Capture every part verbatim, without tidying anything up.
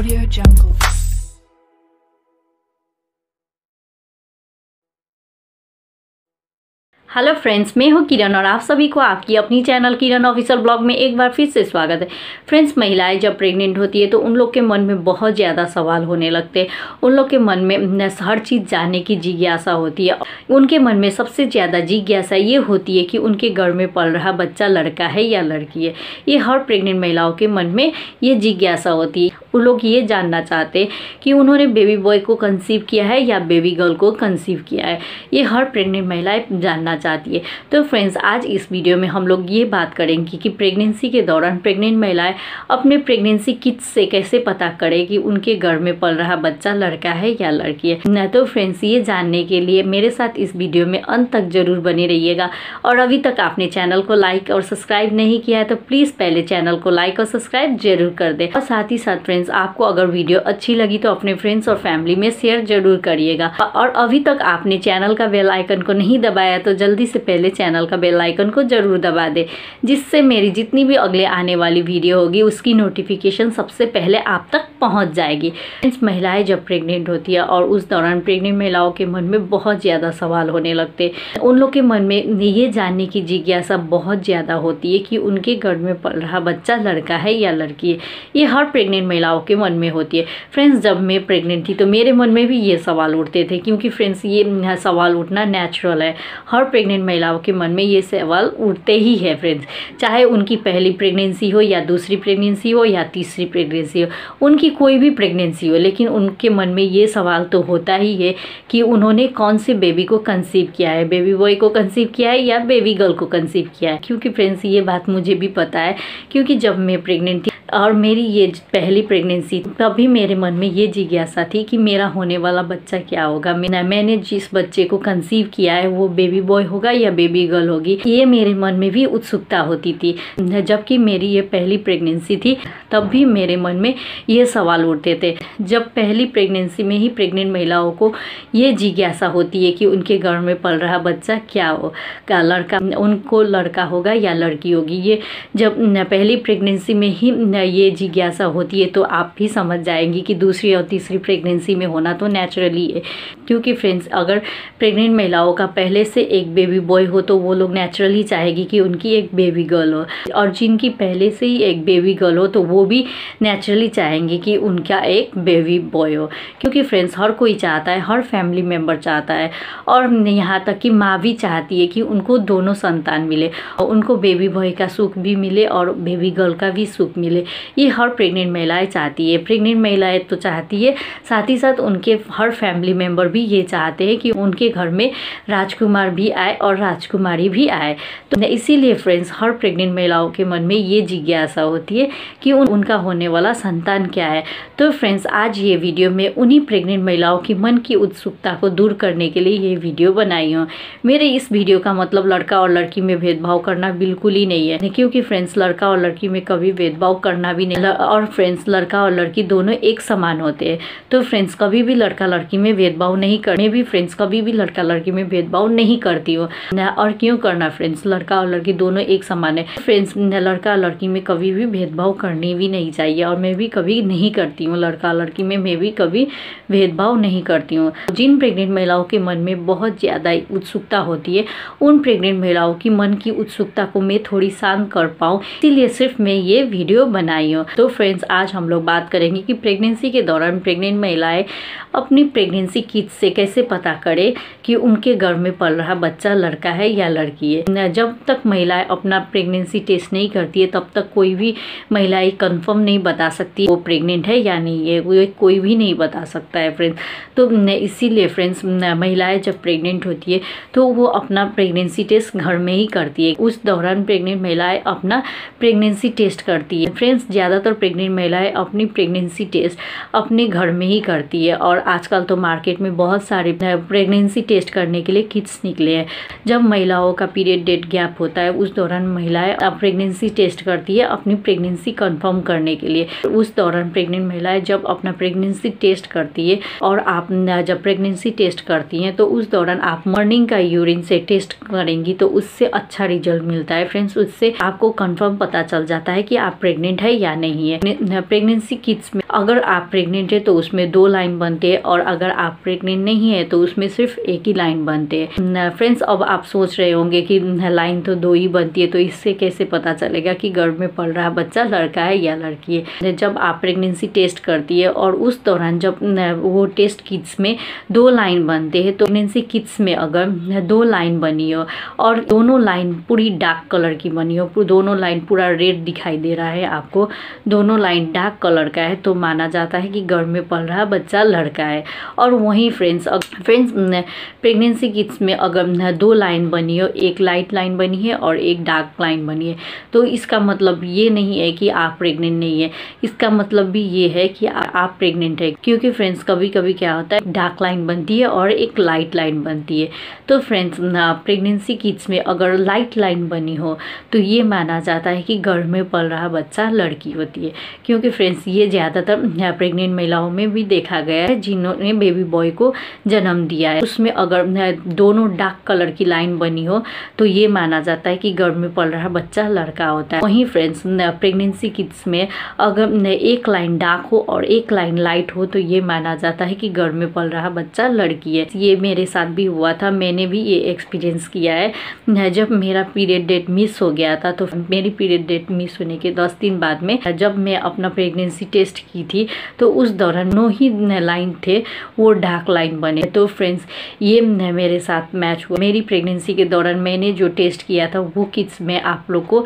Audio Jungle. Hello friends, मैं हूं किरण और आप सभी को आपकी अपनी चैनल किरण ऑफिशियल ब्लॉग में एक बार फिर से स्वागत है। फ्रेंड्स, महिलाएं जब प्रेग्नेंट होती है तो उन लोग के मन में बहुत ज़्यादा सवाल होने लगते हैं। उन लोग के मन में हर चीज़ जानने की जिज्ञासा होती है। उनके मन में सबसे ज़्यादा जिज्ञासा ये होती है कि उनके घर में पल रहा बच्चा लड़का है या लड़की है। ये हर प्रेग्नेंट महिलाओं के मन में ये जिज्ञासा होती है। उन लोग ये जानना चाहते कि उन्होंने बेबी बॉय को कंसीव किया है या बेबी गर्ल को कंसीव किया है। ये हर प्रेग्नेंट महिलाएँ जानना चाहती है। तो फ्रेंड्स, आज इस वीडियो में हम लोग ये बात करेंगे कि प्रेगनेंसी के दौरान प्रेग्नेंट महिलाएं अपने प्रेगनेंसी किट्स से कैसे पता करें कि उनके घर में पल रहा बच्चा लड़का है या लड़की है। न तो फ्रेंड्स, ये जानने के लिए मेरे साथ इस वीडियो में अंत तक जरूर बने रहिएगा। और अभी तक आपने चैनल को लाइक और सब्सक्राइब नहीं किया है तो प्लीज़ पहले चैनल को लाइक और सब्सक्राइब जरूर कर दें। और साथ ही साथ फ्रेंड्स, आपको अगर वीडियो अच्छी लगी तो अपने फ्रेंड्स और फैमिली में शेयर जरूर करिएगा। और अभी तक आपने चैनल का बेल आइकन को नहीं दबाया तो जल्दी से पहले चैनल का बेल आइकन को जरूर दबा दे, जिससे मेरी जितनी भी अगले आने वाली वीडियो होगी उसकी नोटिफिकेशन सबसे पहले आप तक पहुंच जाएगी। फ्रेंड्स, महिलाएं जब प्रेग्नेंट होती है और उस दौरान प्रेग्नेंट महिलाओं के मन में बहुत ज़्यादा सवाल होने लगते। उन लोग के मन में ये जानने की जिज्ञासा बहुत ज़्यादा होती है कि उनके घर में पल रहा बच्चा लड़का है या लड़की है। ये हर प्रेग्नेंट महिलाओं के मन में होती है। फ्रेंड्स, जब मैं प्रेग्नेंट थी तो मेरे मन में भी ये सवाल उठते थे, क्योंकि फ्रेंड्स ये सवाल उठना नेचुरल है। हर प्रेग्नेंट महिलाओं के मन में ये सवाल उठते ही है। फ्रेंड्स, चाहे उनकी पहली प्रेगनेंसी हो या दूसरी प्रेगनेंसी हो या तीसरी प्रेगनेंसी हो, उनकी कोई भी प्रेगनेंसी हो, लेकिन उनके मन में ये सवाल तो होता ही है कि उन्होंने कौन से बेबी को कंसीव किया है, बेबी बॉय को कंसीव किया है या बेबी गर्ल को कंसीव किया है। क्योंकि फ्रेंड्स, ये बात मुझे भी पता है, क्योंकि जब मैं प्रेग्नेंट थी और मेरी ये पहली प्रेगनेंसी, तभी मेरे मन में ये जिज्ञासा थी कि मेरा होने वाला बच्चा क्या होगा। मैंने जिस बच्चे को कंसीव किया है वो बेबी बॉय होगा या बेबी गर्ल होगी, ये मेरे मन में भी उत्सुकता होती थी। जबकि मेरी ये पहली प्रेगनेंसी थी तब भी मेरे मन में ये सवाल उठते थे। जब पहली प्रेगनेंसी में ही प्रेग्नेंट महिलाओं को ये जिज्ञासा होती है कि उनके घर में पल रहा बच्चा क्या होगा, लड़का उनको लड़का होगा या लड़की होगी। ये जब पहली प्रेगनेंसी में ही ये जिज्ञासा होती है तो आप भी समझ जाएंगी कि दूसरी और तीसरी प्रेगनेंसी में होना तो नेचुरली है। क्योंकि फ्रेंड्स, अगर प्रेग्नेंट महिलाओं का पहले से एक बेबी बॉय हो तो वो लोग नेचुरली चाहेगी कि उनकी एक बेबी गर्ल हो, और जिनकी पहले से ही एक बेबी गर्ल हो तो वो भी नेचुरली चाहेंगे कि उनका एक बेबी बॉय हो। क्योंकि फ्रेंड्स, हर कोई चाहता है, हर फैमिली मेम्बर चाहता है, और यहाँ तक कि माँ भी चाहती है कि उनको दोनों संतान मिले, और उनको बेबी बॉय का सुख भी मिले और बेबी गर्ल का भी सुख मिले। ये हर प्रेग्नेंट महिलाएं चाहती है। प्रेग्नेंट महिलाएं तो चाहती है, साथ ही साथ उनके हर फैमिली मेम्बर भी ये चाहते हैं कि उनके घर में राजकुमार भी आए और राजकुमारी भी आए। तो इसीलिए फ्रेंड्स, हर प्रेग्नेंट महिलाओं के मन में ये जिज्ञासा होती है कि उन, उनका होने वाला संतान क्या है। तो फ्रेंड्स, आज ये वीडियो में उन्हीं प्रेग्नेंट महिलाओं के मन की उत्सुकता को दूर करने के लिए ये वीडियो बनाई हूँ। मेरे इस वीडियो का मतलब लड़का और लड़की में भेदभाव करना बिल्कुल ही नहीं है, क्योंकि फ्रेंड्स, लड़का और लड़की में कभी भेदभाव करना भी नहीं, और फ्रेंड्स, लड़का और लड़की दोनों एक समान होते हैं। तो फ्रेंड्स, कभी भी लड़का लड़की में भेदभाव नहीं करने भी फ्रेंड्स कभी भी लड़का लड़की में भेदभाव नहीं करती हो। और क्यों करना फ्रेंड्स, लड़का और लड़की दोनों एक समान है। फ्रेंड्स, लड़का और लड़की में कभी भी भेदभाव करनी भी नहीं चाहिए, और मैं भी कभी नहीं करती हूँ। लड़का और लड़की में मैं भी कभी भेदभाव नहीं करती हूँ। जिन प्रेग्नेंट महिलाओं के मन में बहुत ज़्यादा उत्सुकता होती है, उन प्रेग्नेंट महिलाओं की मन की उत्सुकता को मैं थोड़ी शांत कर पाऊँ, इसीलिए सिर्फ मैं ये वीडियो बनाई हूँ। तो फ्रेंड्स, आज हम लोग बात करेंगे कि प्रेगनेंसी के दौरान प्रेग्नेंट महिलाएं अपनी प्रेगनेंसी किट से कैसे पता करें कि उनके घर में पल रहा बच्चा लड़का है या लड़की है। जब तक महिलाएं अपना प्रेगनेंसी टेस्ट नहीं करती है तब तक कोई भी महिलाएं कंफर्म नहीं बता सकती वो प्रेग्नेंट है या नहीं है, वो कोई भी नहीं बता सकता है फ्रेंड्स। तो इसीलिए फ्रेंड्स, महिलाएं जब प्रेग्नेंट होती है तो वो अपना प्रेगनेंसी टेस्ट घर में ही करती है। उस दौरान प्रेग्नेंट महिलाएं अपना प्रेगनेंसी टेस्ट करती है। फ्रेंड्स, ज़्यादातर प्रेग्नेंट महिलाएं अपनी प्रेगनेंसी टेस्ट अपने घर में ही करती है, और आजकल तो मार्केट में बहुत सारे प्रेगनेंसी टेस्ट करने के लिए किट्स निकले हैं। जब महिलाओं का पीरियड डेट गैप होता है उस दौरान महिलाएं प्रेगनेंसी टेस्ट करती है अपनी प्रेगनेंसी कंफर्म करने के लिए। उस दौरान प्रेग्नेंट महिलाएं जब अपना प्रेगनेंसी टेस्ट करती है, और आप जब प्रेगनेंसी टेस्ट करती हैं तो उस दौरान आप मॉर्निंग का यूरिन से टेस्ट करेंगी तो उससे अच्छा रिजल्ट मिलता है। फ्रेंड्स, उससे आपको कन्फर्म पता चल जाता है कि आप प्रेग्नेंट प्रेग्नेंट है या नहीं है। प्रेगनेंसी किट्स में अगर आप प्रेग्नेंट है तो उसमें दो लाइन बनते हैं और अगर आप प्रेग्नेंट नहीं है तो उसमें सिर्फ एक ही लाइन बनते हैं। फ्रेंड्स, अब आप सोच रहे होंगे कि लाइन तो दो ही बनती है तो इससे कैसे पता चलेगा कि गर्भ में पल रहा बच्चा लड़का है या लड़की है। जब आप प्रेगनेंसी टेस्ट करती है और उस दौरान जब वो टेस्ट किट्स में दो लाइन बनते हैं तो प्रेगनेंसी किट्स में अगर दो लाइन बनी हो और दोनों लाइन पूरी डार्क कलर की बनी हो, दोनों लाइन पूरा रेड दिखाई दे रहा है आपको, दोनों लाइन डार्क कलर का है तो माना जाता है कि गर्भ में पल रहा बच्चा लड़का है। और वहीं फ्रेंड्स फ्रेंड्स प्रेगनेंसी किट्स में अगर दो लाइन बनी हो, एक लाइट लाइन बनी है और एक डार्क लाइन बनी है तो इसका मतलब ये नहीं है कि आप प्रेग्नेंट नहीं है, इसका मतलब भी ये है कि आप प्रेग्नेंट है। क्योंकि फ्रेंड्स कभी कभी क्या होता है, डार्क लाइन बनती है और एक लाइट लाइन बनती है। तो फ्रेंड्स प्रेगनेंसी किट्स में अगर लाइट लाइन बनी हो तो ये माना जाता है कि गर्भ में पल रहा बच्चा लड़की होती है। क्योंकि फ्रेंड्स ये ज़्यादातर प्रेग्नेंट महिलाओं में भी देखा गया है जिन्होंने बेबी बॉय को जन्म दिया है, उसमें अगर दोनों डार्क कलर की लाइन बनी हो तो ये माना जाता है कि गर्भ में पल रहा बच्चा लड़का होता है। वहीं फ्रेंड्स प्रेगनेंसी किट्स में अगर एक लाइन डार्क हो और एक लाइन लाइट हो तो ये माना जाता है कि गर्भ में पल रहा बच्चा लड़की है। ये मेरे साथ भी हुआ था, मैंने भी ये एक्सपीरियंस किया है। जब मेरा पीरियड डेट मिस हो गया था तो मेरी पीरियड डेट मिस होने के दस दिन बाद में जब मैं अपना प्रेगनेंसी टेस्ट की थी तो उस दौरान नो ही लाइन थे वो डार्क लाइन बने। तो फ्रेंड्स ये मेरे साथ मैच हुआ। मेरी प्रेगनेंसी के दौरान मैंने जो टेस्ट किया था वो किट्स में आप लोग को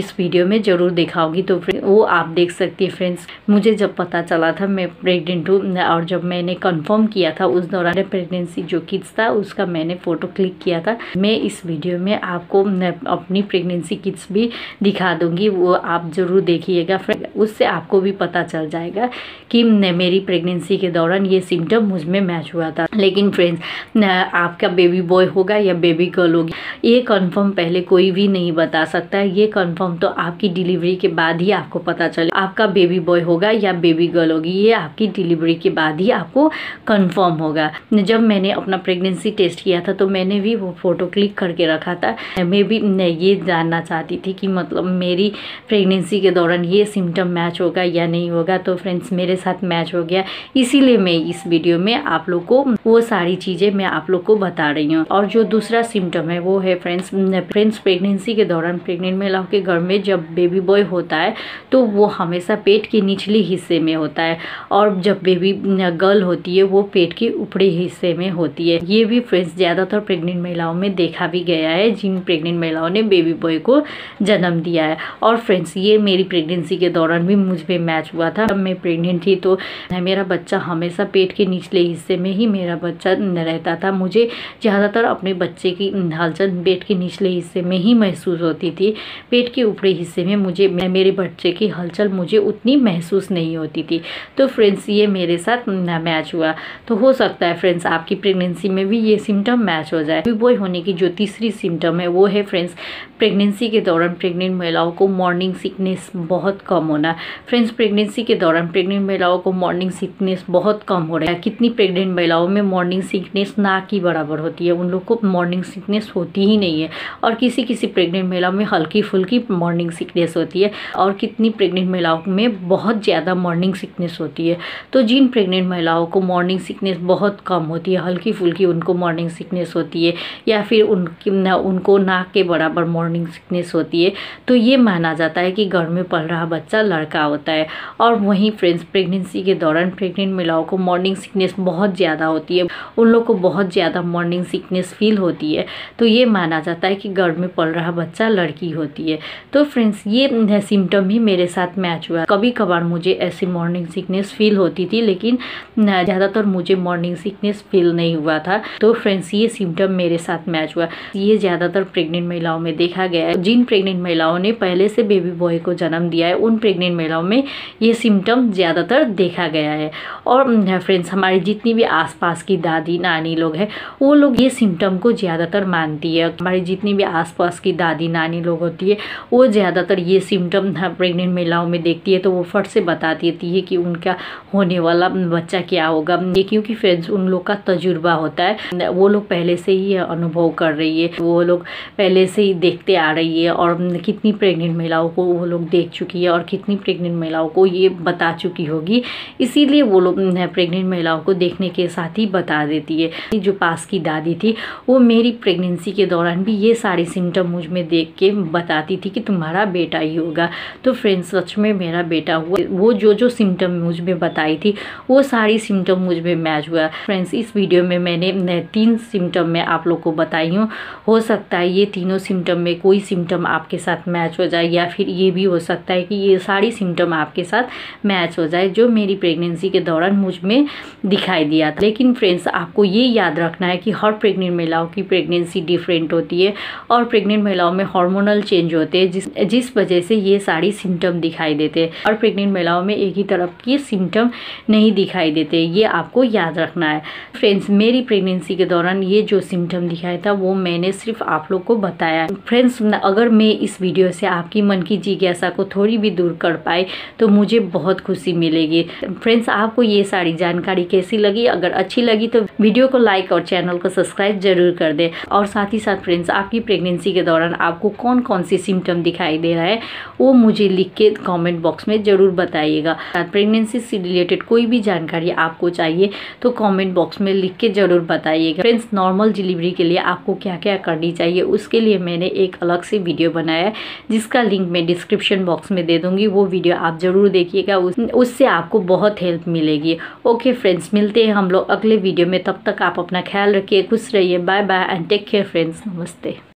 इस वीडियो में ज़रूर दिखाऊंगी, तो वो आप देख सकती है। फ्रेंड्स मुझे जब पता चला था मैं प्रेग्नेंट हूँ और जब मैंने कंफर्म किया था उस दौरान प्रेगनेंसी जो किट्स था उसका मैंने फ़ोटो क्लिक किया था। मैं इस वीडियो में आपको अपनी प्रेगनेंसी किट्स भी दिखा दूंगी, वो आप ज़रूर देखिएगा। फ्रेंड उससे आपको भी पता चल जाएगा कि मेरी प्रेगनेंसी के दौरान ये सिम्टम मुझ में मैच हुआ था। लेकिन फ्रेंड्स आपका बेबी बॉय होगा या बेबी गर्ल होगी ये कन्फर्म पहले कोई भी नहीं बता सकता है। ये कन्फर्म तो आपकी डिलीवरी के बाद ही आपको पता चले आपका बेबी बॉय होगा या बेबी गर्ल होगी, ये आपकी डिलीवरी के बाद ही आपको कंफर्म होगा। जब मैंने अपना प्रेगनेंसी टेस्ट किया था तो मैंने भी वो फोटो क्लिक करके रखा था। मैं भी ये जानना चाहती थी कि मतलब मेरी प्रेगनेंसी के दौरान ये सिम्टम मैच होगा या नहीं होगा। तो फ्रेंड्स मेरे साथ मैच हो गया, इसीलिए मैं इस वीडियो में आप लोग को वो सारी चीज़ें मैं आप लोग को बता रही हूँ। और जो दूसरा सिम्टम है वो है फ्रेंड्स फ्रेंड्स प्रेगनेंसी के दौरान प्रेग्नेंट महिलाओं के घर में जब बेबी बॉय होता है तो वो हमेशा पेट के निचले हिस्से में होता है और जब बेबी गर्ल होती है वो पेट के ऊपरी हिस्से में होती है। ये भी फ्रेंड्स ज़्यादातर प्रेग्नेंट महिलाओं में देखा भी गया है जिन प्रेग्नेंट महिलाओं ने बेबी बॉय को जन्म दिया है। और फ्रेंड्स ये मेरी प्रेगनेंसी के दौरान भी मुझ पर मैच हुआ था। जब मैं प्रेग्नेंट थी तो मेरा बच्चा हमेशा पेट के निचले हिस्से में ही मेरा बच्चा रहता था। मुझे ज़्यादातर अपने बच्चे की हलचल पेट के निचले हिस्से में ही महसूस होती थी, पेट के ऊपरी हिस्से में मुझे मेरे बच्चे की हलचल मुझे उतनी महसूस नहीं होती थी। तो फ्रेंड्स ये मेरे साथ मैच हुआ। तो हो सकता है फ्रेंड्स आपकी प्रेगनेंसी में भी ये सिम्टम मैच हो जाए। बेबी बॉय होने की जो तीसरी सिम्टम है वो है फ्रेंड्स प्रेगनेंसी के दौरान प्रेग्नेंट महिलाओं को मॉर्निंग सिकनेस बहुत कम होना। फ्रेंड्स प्रेगनेंसी के दौरान प्रेग्नेंट महिलाओं को मॉर्निंग सिकनेस बहुत कम हो रहा है। कितनी प्रेग्नेंट महिलाओं में मॉर्निंग सिकनेस ना की बराबर होती है, उन लोग को मॉर्निंग सिकनेस होती ही नहीं है। और किसी किसी प्रेग्नेंट महिलाओं में हल्की फुल्की मॉर्निंग सिकनेस होती है और कितनी प्रेग्नेंट महिलाओं में बहुत ज़्यादा मॉर्निंग सिकनेस होती है। तो जिन प्रेग्नेंट महिलाओं को मॉर्निंग सिकनेस बहुत कम होती है, हल्की फुल्की उनको मॉर्निंग सिकनेस होती है या फिर उनकी ना उनको नाक के बराबर मॉर्निंग सिकनेस होती है तो ये माना जाता है कि गर्भ में पल रहा बच्चा लड़का होता है। और वहीं फ्रेंड्स प्रेगनेंसी के दौरान प्रेग्नेंट महिलाओं को मॉर्निंग सिकनेस बहुत ज़्यादा होती है, उन लोग को बहुत ज़्यादा मॉर्निंग सिकनेस फील होती है तो ये माना जाता है कि गर्भ में पल रहा बच्चा लड़की होती है। तो फ्रेंड्स ये सिम्टम भी मेरे साथ मैच हुआ। कभी कभार मुझे ऐसी मॉर्निंग सिकनेस फील होती थी लेकिन ज़्यादातर मुझे मॉर्निंग सिकनेस फील नहीं हुआ था। तो फ्रेंड्स ये सिम्टम मेरे साथ मैच हुआ, ये ज़्यादातर प्रेग्नेंट महिलाओं में देखा गया है। जिन प्रेग्नेंट महिलाओं ने पहले से बेबी बॉय को जन्म दिया है उन प्रेग्नेंट महिलाओं में ये सिम्टम ज़्यादातर देखा गया है। और फ्रेंड्स हमारी जितनी भी आसपास की दादी नानी लोग हैं वो लोग ये सिम्टम को ज़्यादातर मानती है। हमारी जितनी भी आसपास की दादी नानी लोग होती है वो ज़्यादातर ये सिम्टम प्रेग्नेंट महिलाओं में देखती है तो वो फट से बता देती है कि उनका होने वाला बच्चा क्या होगा। ये क्योंकि फ्रेंड्स उन लोग का तजुर्बा होता है, वो लोग पहले से ही अनुभव कर रही है, वो लोग पहले से ही देखते आ रही है और कितनी प्रेग्नेंट महिलाओं को वो लोग देख चुकी है और कितनी प्रेग्नेंट महिलाओं को ये बता चुकी होगी, इसीलिए वो लोग प्रेग्नेंट महिलाओं को देखने के साथ ही बता देती है। जो पास की दादी थी वो मेरी प्रेगनेंसी के दौरान भी ये सारे सिम्टम मुझ में देख के बताती थी कि तुम्हारा बेटा ही होगा। तो फ्रेंड्स सच में मेरा बेटा हुआ। वो जो जो सिम्टम मुझ में बताई थी वो सारी सिम्टम मुझ में मैच हुआ। फ्रेंड्स इस वीडियो में मैंने तीन सिम्टम में आप लोग को बताई हूँ। हो सकता है ये तीनों सिम्टम में कोई सिम्टम आपके साथ मैच हो जाए, या फिर ये भी हो सकता है कि ये सारी सिम्टम आपके साथ मैच हो जाए जो मेरी प्रेगनेंसी के दौरान मुझ में दिखाई दिया था। लेकिन फ्रेंड्स आपको ये याद रखना है कि हर प्रेग्नेंट महिलाओं की प्रेगनेंसी डिफरेंट होती है और प्रेग्नेंट महिलाओं में हार्मोनल चेंज होते हैं जिस जिस वजह से ये सारी सिम्टम दिखाई देते हैं और प्रेग्नेंट महिलाओं में एक ही तरफ के सिम्टम नहीं दिखाई देते, ये आपको याद रखना है। फ्रेंड्स मेरी प्रेगनेंसी के दौरान ये जो सिम्टम दिखाया था वो मैंने सिर्फ आप लोग को बताया। फ्रेंड्स अगर मैं इस वीडियो से आपकी मन की जिज्ञासा को थोड़ी भी दूर कर पाए तो मुझे बहुत खुशी मिलेगी। फ्रेंड्स आपको ये सारी जानकारी कैसी लगी? अगर अच्छी लगी तो वीडियो को लाइक और चैनल को सब्सक्राइब जरूर कर दें। और साथ ही साथ फ्रेंड्स आपकी प्रेगनेंसी के दौरान आपको कौन कौन सी सिम्टम दिखाई दे रहा है वो मुझे लिख के कॉमेंट बॉक्स में ज़रूर बताइएगा। प्रेगनेंसी से रिलेटेड कोई भी जानकारी आपको चाहिए तो कॉमेंट बॉक्स में लिख के ज़रूर बताइएगा। फ्रेंड्स नॉर्मल डिलीवरी के लिए आपको क्या क्या करनी चाहिए उसके लिए मैंने एक अलग से वीडियो बनाया है जिसका लिंक मैं डिस्क्रिप्शन बॉक्स में दे दूँगी। वो वीडियो आप ज़रूर देखिएगा, उस, उससे आपको बहुत हेल्प मिलेगी। ओके फ्रेंड्स मिलते हैं हम लोग अगले वीडियो में। तब तक आप अपना ख्याल रखिए, खुश रहिए। Bye bye and take care friends. नमस्ते।